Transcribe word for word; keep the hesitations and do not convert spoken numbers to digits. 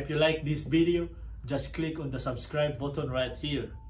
If you like this video, just click on the subscribe button right here.